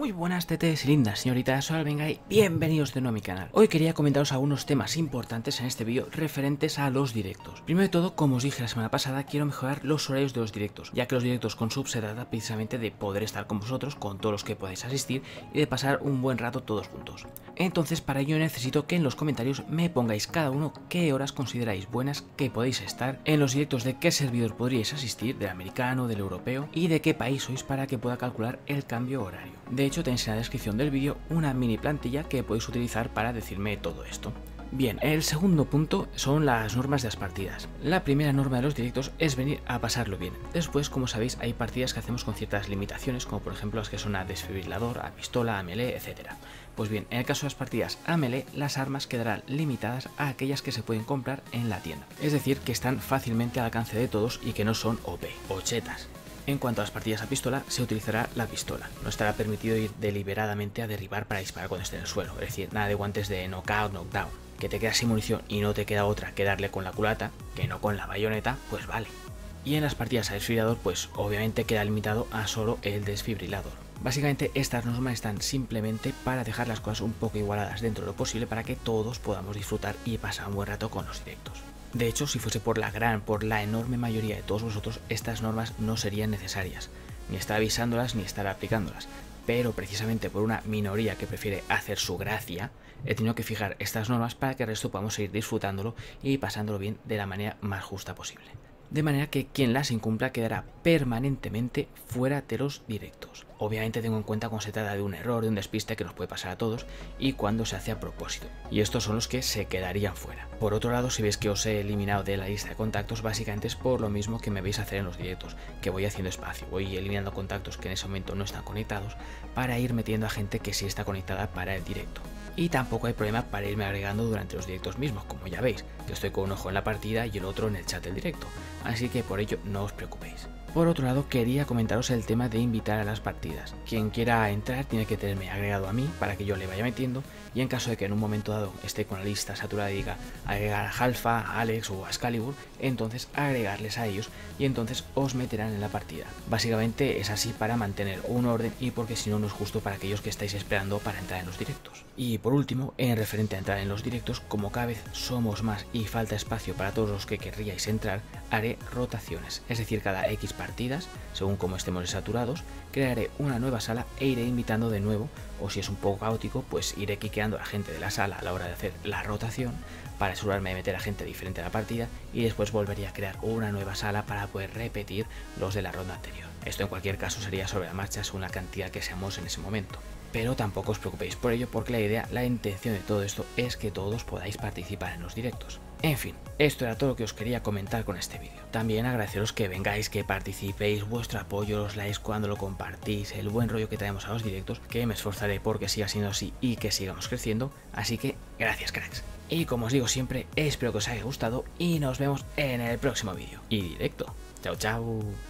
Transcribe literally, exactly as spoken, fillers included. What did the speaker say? Muy buenas tetes lindas, señoritas, soy Alvenga y bienvenidos de nuevo a mi canal. Hoy quería comentaros algunos temas importantes en este vídeo referentes a los directos. Primero de todo, como os dije la semana pasada, quiero mejorar los horarios de los directos, ya que los directos con sub se trata precisamente de poder estar con vosotros, con todos los que podáis asistir y de pasar un buen rato todos juntos. Entonces, para ello necesito que en los comentarios me pongáis cada uno qué horas consideráis buenas, que podéis estar, en los directos de qué servidor podríais asistir, del americano, del europeo y de qué país sois para que pueda calcular el cambio horario. De hecho, tenéis en la descripción del vídeo una mini plantilla que podéis utilizar para decirme todo esto. Bien, el segundo punto son las normas de las partidas. La primera norma de los directos es venir a pasarlo bien. Después, como sabéis, hay partidas que hacemos con ciertas limitaciones, como por ejemplo las que son a desfibrilador, a pistola, a melee, etcétera. Pues bien, en el caso de las partidas a melee, las armas quedarán limitadas a aquellas que se pueden comprar en la tienda. Es decir, que están fácilmente al alcance de todos y que no son O P o chetas. En cuanto a las partidas a pistola, se utilizará la pistola. No estará permitido ir deliberadamente a derribar para disparar cuando esté en el suelo, es decir, nada de guantes de knockout, knockdown. Que te quedas sin munición y no te queda otra que darle con la culata, que no con la bayoneta, pues vale. Y en las partidas a desfibrilador, pues obviamente queda limitado a solo el desfibrilador. Básicamente estas normas están simplemente para dejar las cosas un poco igualadas dentro de lo posible para que todos podamos disfrutar y pasar un buen rato con los directos. De hecho, si fuese por la gran, por la enorme mayoría de todos vosotros, estas normas no serían necesarias, ni estar avisándolas ni estar aplicándolas, pero precisamente por una minoría que prefiere hacer su gracia, he tenido que fijar estas normas para que el resto podamos seguir disfrutándolo y pasándolo bien de la manera más justa posible. De manera que quien las incumpla quedará permanentemente fuera de los directos. Obviamente tengo en cuenta cuando se trata de un error, de un despiste que nos puede pasar a todos y cuando se hace a propósito. Y estos son los que se quedarían fuera. Por otro lado, si veis que os he eliminado de la lista de contactos, básicamente es por lo mismo que me veis hacer en los directos, que voy haciendo espacio, voy eliminando contactos que en ese momento no están conectados para ir metiendo a gente que sí está conectada para el directo. Y tampoco hay problema para irme agregando durante los directos mismos, como ya veis, que estoy con un ojo en la partida y el otro en el chat del directo, así que por ello no os preocupéis. Por otro lado, quería comentaros el tema de invitar a las partidas. Quien quiera entrar tiene que tenerme agregado a mí para que yo le vaya metiendo, y en caso de que en un momento dado esté con la lista saturada y diga agregar a Halfa, a Alex o a Excalibur, entonces agregarles a ellos y entonces os meterán en la partida. Básicamente es así para mantener un orden y porque si no, no es justo para aquellos que estáis esperando para entrar en los directos. Y por último, en referente a entrar en los directos, como cada vez somos más y falta espacio para todos los que querríais entrar, haré rotaciones, es decir, cada X partidas, según como estemos saturados, crearé una nueva sala e iré invitando de nuevo, o si es un poco caótico, pues iré quiqueando a la gente de la sala a la hora de hacer la rotación para asegurarme de meter a gente diferente a la partida y después volvería a crear una nueva sala para poder repetir los de la ronda anterior. Esto en cualquier caso sería sobre la marcha según la cantidad que seamos en ese momento. Pero tampoco os preocupéis por ello porque la idea, la intención de todo esto es que todos podáis participar en los directos. En fin, esto era todo lo que os quería comentar con este vídeo. También agradeceros que vengáis, que participéis, vuestro apoyo, los likes cuando lo compartís, el buen rollo que traemos a los directos, que me esforzaré porque siga siendo así y que sigamos creciendo. Así que gracias, cracks. Y como os digo siempre, espero que os haya gustado y nos vemos en el próximo vídeo. Y directo. Chao, chao.